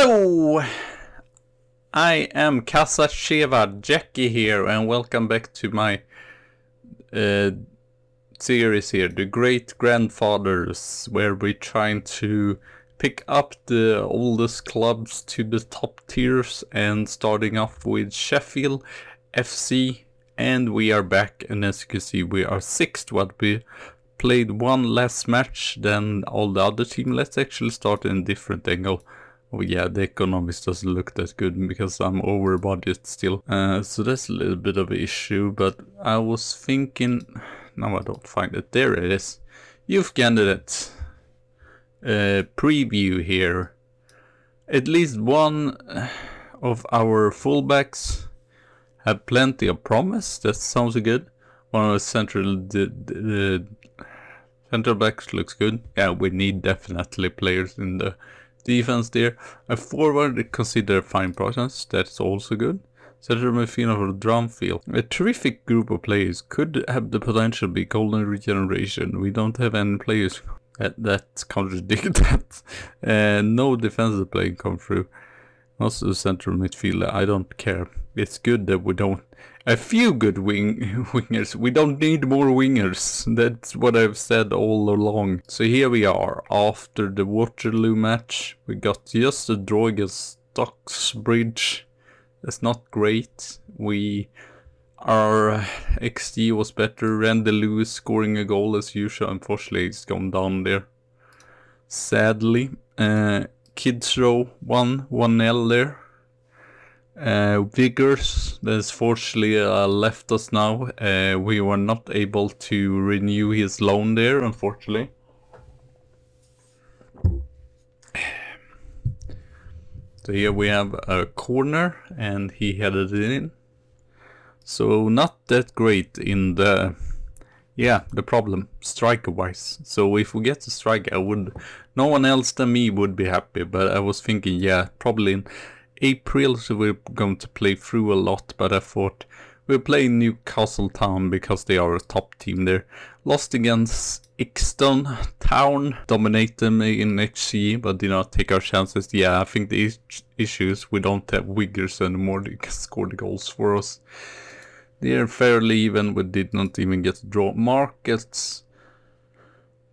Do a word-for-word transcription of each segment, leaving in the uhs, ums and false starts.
Hello! I am Kasacheva Jackie here, and welcome back to my uh, series here, The Great Grandfathers, where we're trying to pick up the oldest clubs to the top tiers, and starting off with Sheffield F C, and we are back, and as you can see we are sixth, what we played one last match, then all the other team. Let's actually start in a different angle. Oh yeah, the economics doesn't look that good because I'm over budget still. Uh, so that's a little bit of an issue, but I was thinking... No, I don't find it. There it is. Youth candidate uh, preview here. At least one of our fullbacks have plenty of promise. That sounds good. One of the central... The, the, central backs looks good. Yeah, we need definitely players in the... defense there. A forward consider fine process, that's also good. Central midfield over Drumfield. A terrific group of players could have the potential to be golden regeneration. We don't have any players that, that contradict that. Uh, no defensive playing come through. Also central midfielder, I don't care. It's good that we don't... A few good wing wingers. We don't need more wingers. That's what I've said all along. So here we are. After the Waterloo match, we got just a draw against Stocksbridge. That's not great. We... Our X G was better. Randy Lewis scoring a goal as usual. Unfortunately, it's gone down there. Sadly. Uh... Kids row one one nil there. Uh, Vigors, that's fortunately uh, left us now. Uh, we were not able to renew his loan there, unfortunately. So here we have a corner and he headed it in. So not that great in the... Yeah, the problem, striker-wise. So if we get a striker, I would... No one else than me would be happy, but I was thinking, yeah, probably in April so we're going to play through a lot, but I thought we'll play Newcastle Town because they are a top team there. Lost against Ixton Town, dominated me in H C, but did not take our chances. Yeah, I think the issue is we don't have wiggers anymore, they can score the goals for us. They're fairly even, we did not even get to draw. Markets,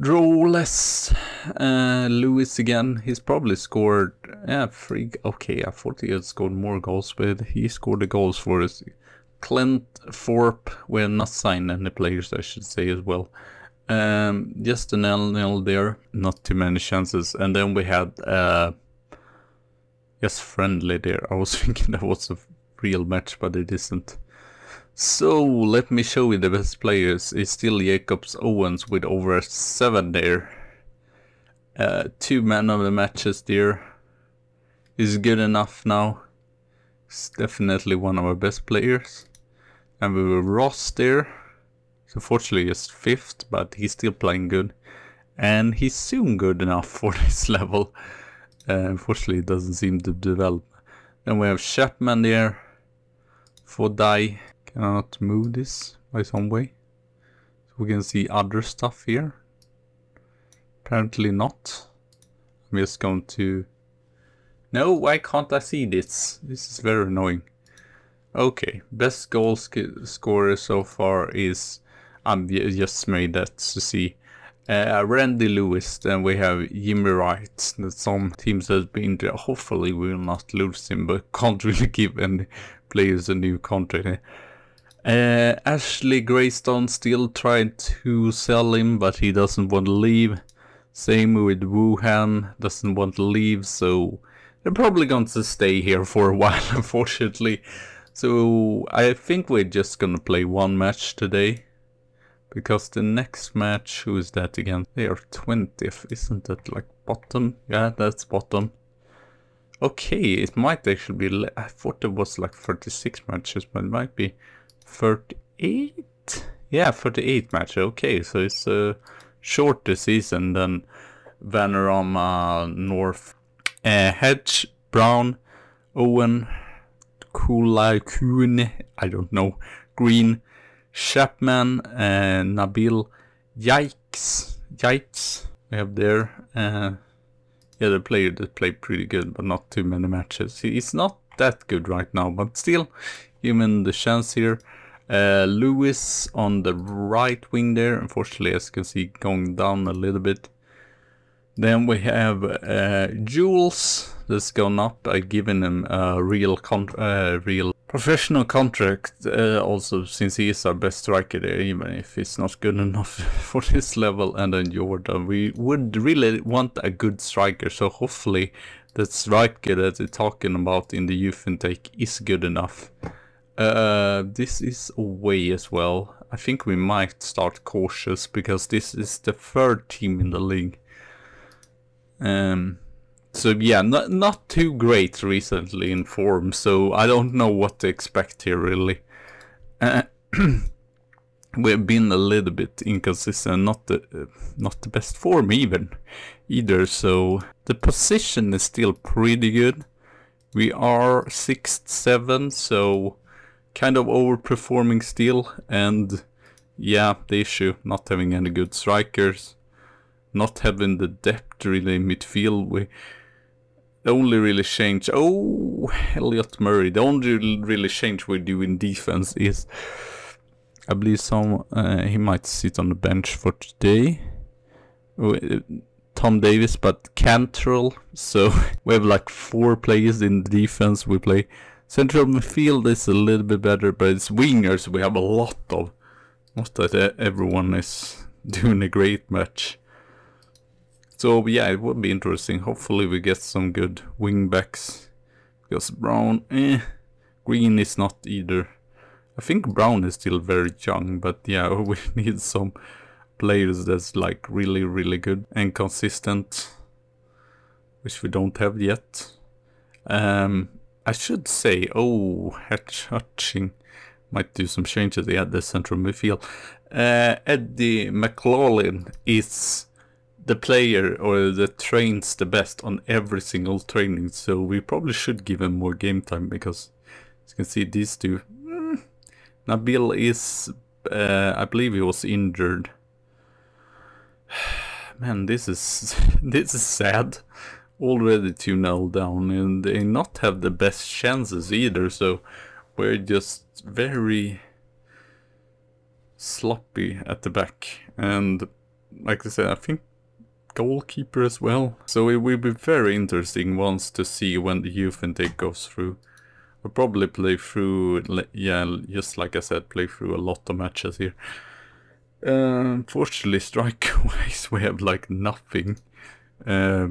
drawless. Uh, Lewis again, he's probably scored, yeah, three, okay, I thought he had scored more goals, but he scored the goals for us. Clint Forp, we're not signed any players, I should say as well. Um, just an L nil there, not too many chances, and then we had, uh, yes, friendly there. I was thinking that was a real match, but it isn't. So, let me show you the best players. It's still Jacobs Owens with over seven there. Uh, two men of the matches there. Is good enough now. It's definitely one of our best players. And we were Ross there. So fortunately just fifth, but he's still playing good. And he's soon good enough for this level. Uh, unfortunately it doesn't seem to develop. Then we have Chapman there. For Die. Can I not move this by some way? So we can see other stuff here. Apparently not. I'm just going to... No, why can't I see this? This is very annoying. Okay, best goal sc scorer so far is... I um, just made that to see. Uh, Randy Lewis, then we have Jimmy Wright. That some teams have been there. Hopefully we will not lose him, but can't really give any players a new contract. Uh, Ashley Greystone still tried to sell him, but he doesn't want to leave. Same with Wooham, doesn't want to leave, so they're probably going to stay here for a while, unfortunately. So I think we're just going to play one match today, because the next match, who is that again? They are twentieth, isn't that like bottom? Yeah, that's bottom. Okay, it might actually be, I thought it was like thirty-six matches, but it might be thirty-eight? Yeah, thirty-eight matches, okay, so it's a shorter season than Vanarama North. Uh, Hedge, Brown, Owen, Kula, Kuhn, I don't know, Green, Chapman, uh, Nabil, Yikes, Yikes, we have there, uh, yeah, the player that played pretty good, but not too many matches. He's not that good right now, but still, given the chance here. Uh, Lewis on the right wing there, unfortunately, as you can see, going down a little bit. Then we have uh, Jules that's gone up. I've given him a real, con uh, real professional contract. Uh, also, since he is our best striker there, even if it's not good enough for this level. And then Jordan, we would really want a good striker. So hopefully, that striker that they're talking about in the youth intake is good enough. Uh, this is away as well. I think we might start cautious because this is the third team in the league. Um, so yeah, not, not too great recently in form, so I don't know what to expect here really. Uh, we've been a little bit inconsistent, not the uh, not the best form even either, so the position is still pretty good. We are sixth, seventh, so kind of overperforming still, and yeah, the issue, not having any good strikers. Not having the depth really in midfield, we only really change. Oh, Elliot Murray. The only really change we do in defense is, I believe, some uh, he might sit on the bench for today. Tom Davis, but Cantrell. So we have like four players in the defense. We play central midfield is a little bit better, but it's wingers we have a lot of. Not that everyone is doing a great match. So yeah, it would be interesting. Hopefully we get some good wing backs. Because Brown, eh, Green is not either. I think Brown is still very young, but yeah, we need some players that's like really, really good and consistent. Which we don't have yet. Um, I should say, oh, Hutching might do some changes. Yeah, the central midfield. Uh, Eddie McLaughlin is the player or that trains the best on every single training, so we probably should give him more game time because, as you can see, these two. Mm, Nabil is, uh, I believe he was injured. Man, this is this is sad. Already two nil down, and they not have the best chances either. So we're just very sloppy at the back, and like I said, I think. Goalkeeper as well, so it will be very interesting once to see when the youth intake goes through. I'll probably play through, yeah, just like I said, play through a lot of matches here. Uh, unfortunately, strike-wise we have like nothing. Uh,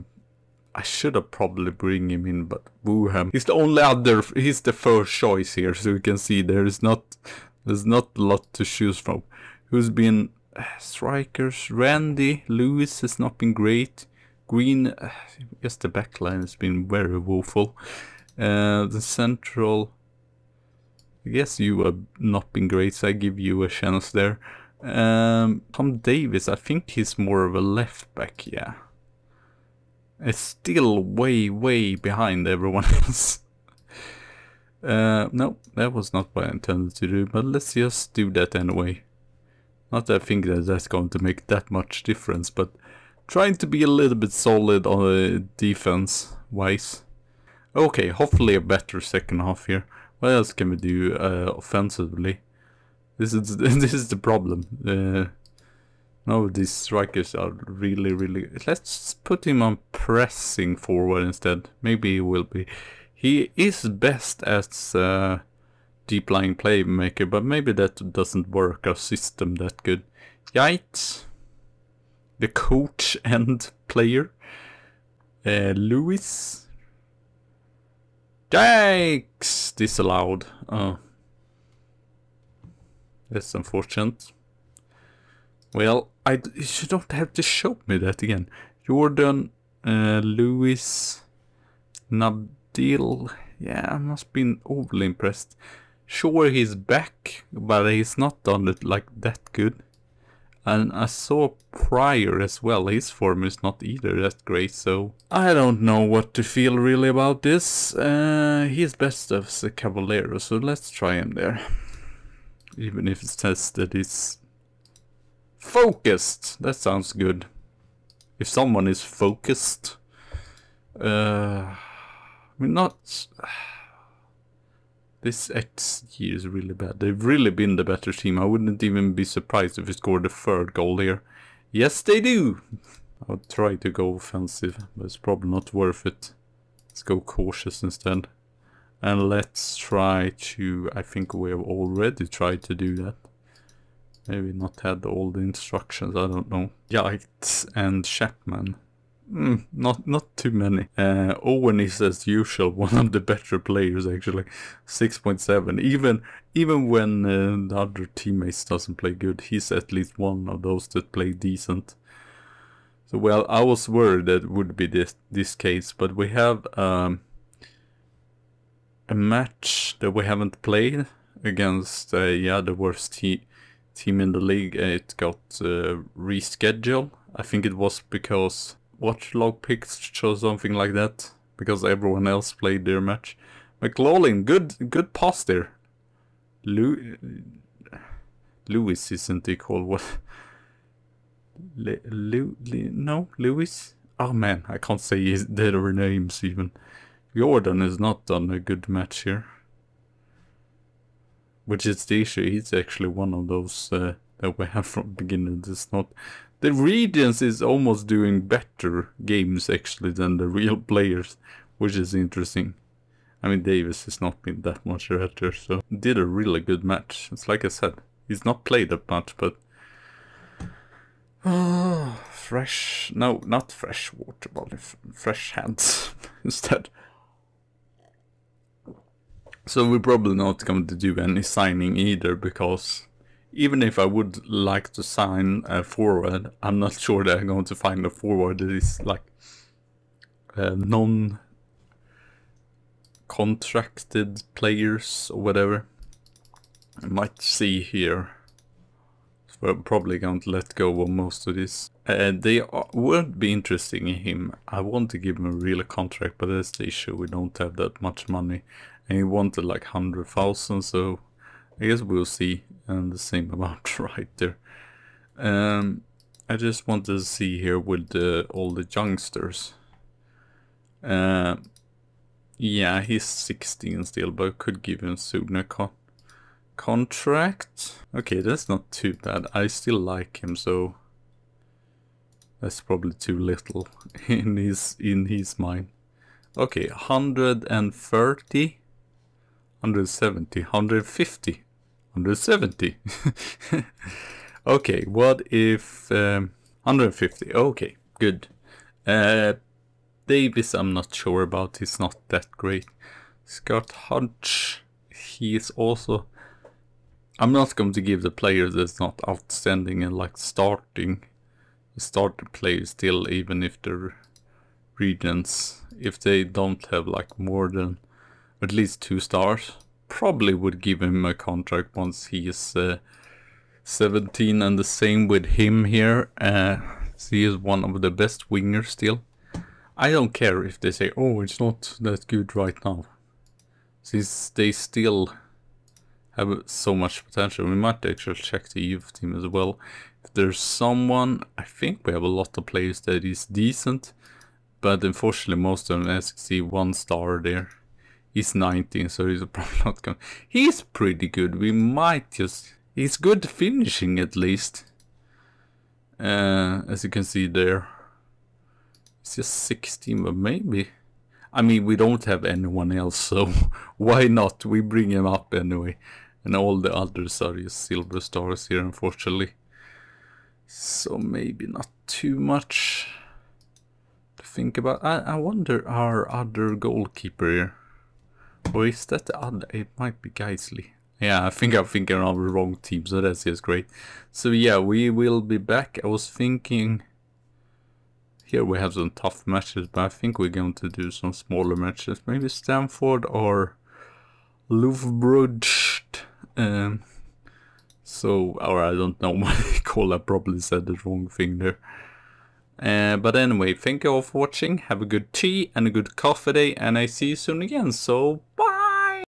I should have probably bring him in, but Wooham, he's the only other, he's the first choice here, so you can see there is not, there's not a lot to choose from. Who's been strikers, Randy Lewis has not been great. Green, uh, yes, the back line has been very woeful. Uh, the central, I guess you have not been great, so I give you a chance there. Um, Tom Davis, I think he's more of a left back, yeah. It's still way, way behind everyone else. uh, no, that was not what I intended to do, but let's just do that anyway. Not that I think that that's going to make that much difference, but trying to be a little bit solid on the defense-wise. Okay, hopefully a better second half here. What else can we do uh, offensively? This is this is the problem. Uh, no, these strikers are really, really. Let's put him on pressing forward instead. Maybe he will be. He is best as. Uh, Deep lying playmaker, but maybe that doesn't work our system that good. Yikes, the coach and player, uh, Lewis. Yikes, disallowed. Oh, that's unfortunate. Well, I you don't have to show me that again. Jordan, uh, Lewis, Nabil. Yeah, I must been overly impressed. Sure, he's back, but he's not done it like that good. And I saw Pryor as well, his form is not either that great, so I don't know what to feel really about this. Uh, he's best as a Cavallero, so let's try him there. Even if it says that he's focused, that sounds good. If someone is focused, Uh, I mean, not... This X G is really bad. They've really been the better team. I wouldn't even be surprised if we scored the third goal here. Yes, they do! I'll try to go offensive, but it's probably not worth it. Let's go cautious instead. And let's try to... I think we have already tried to do that. Maybe not had all the instructions, I don't know. Yates and Chapman. Mm, not not too many. Uh, Owen is, as usual, one of the better players, actually. six point seven. Even even when uh, the other teammates doesn't play good, he's at least one of those that play decent. So, well, I was worried that would be this, this case, but we have um, a match that we haven't played against, uh, yeah, the worst te team in the league. It got uh, rescheduled. I think it was because... Watchlog picks or something like that, because everyone else played their match. McLaughlin, good good pass there. Lew Lewis isn't he called what? Le Lew Le no Lewis. Oh man, I can't say his their names even. Jordan has not done a good match here, which is the issue. He's actually one of those uh, that we have from the beginning. It's not. The Regents is almost doing better games, actually, than the real players, which is interesting. I mean, Davis has not been that much better, so... Did a really good match. It's like I said, he's not played that much, but... Oh, fresh... No, not fresh water, but fresh hands instead. So we're probably not going to do any signing either, because... Even if I would like to sign a forward, I'm not sure that I'm going to find a forward that is like uh, non-contracted players or whatever. I might see here. So we're probably going to let go of most of this. Uh, they are, would be interesting in him. I want to give him a real contract, but that's the issue. We don't have that much money. And he wanted like one hundred thousand, so... I guess we'll see, and the same amount right there. Um, I just want to see here with uh, all the youngsters. Uh, yeah, he's sixteen still, but I could give him soon a con contract. Okay, that's not too bad. I still like him, so that's probably too little in his in his mind. Okay, one hundred thirty. one hundred seventy, one hundred fifty, one hundred seventy. Okay, what if um, one hundred fifty? Okay, good. Uh, Davis, I'm not sure about. He's not that great. Scott Hodge, he is also. I'm not going to give the player that's not outstanding and like starting, start the player still, even if they're Regents, if they don't have like more than. At least two stars. Probably would give him a contract once he is uh, seventeen, and the same with him here. Uh, he is one of the best wingers still. I don't care if they say, oh, it's not that good right now. Since they still have so much potential. We might actually check the youth team as well. If there's someone, I think we have a lot of players that is decent. But unfortunately most of them, as you see, one star there. He's nineteen, so he's probably not going. He's pretty good. We might just... He's good finishing, at least. Uh, as you can see there. It's just sixteen, but maybe... I mean, we don't have anyone else, so why not? We bring him up anyway. And all the others are just silver stars here, unfortunately. So maybe not too much to think about. I, I wonder our other goalkeeper here. Or is that the other? It might be Geisley. Yeah, I think I'm thinking of the wrong team, so that's just great. So yeah, we will be back. I was thinking... Here we have some tough matches, but I think we're going to do some smaller matches. Maybe Stamford or Lufbrud. Um, so, or I don't know what they call. I probably said the wrong thing there. Uh, but anyway, thank you all for watching. Have a good tea and a good coffee day, and I see you soon again. So, bye!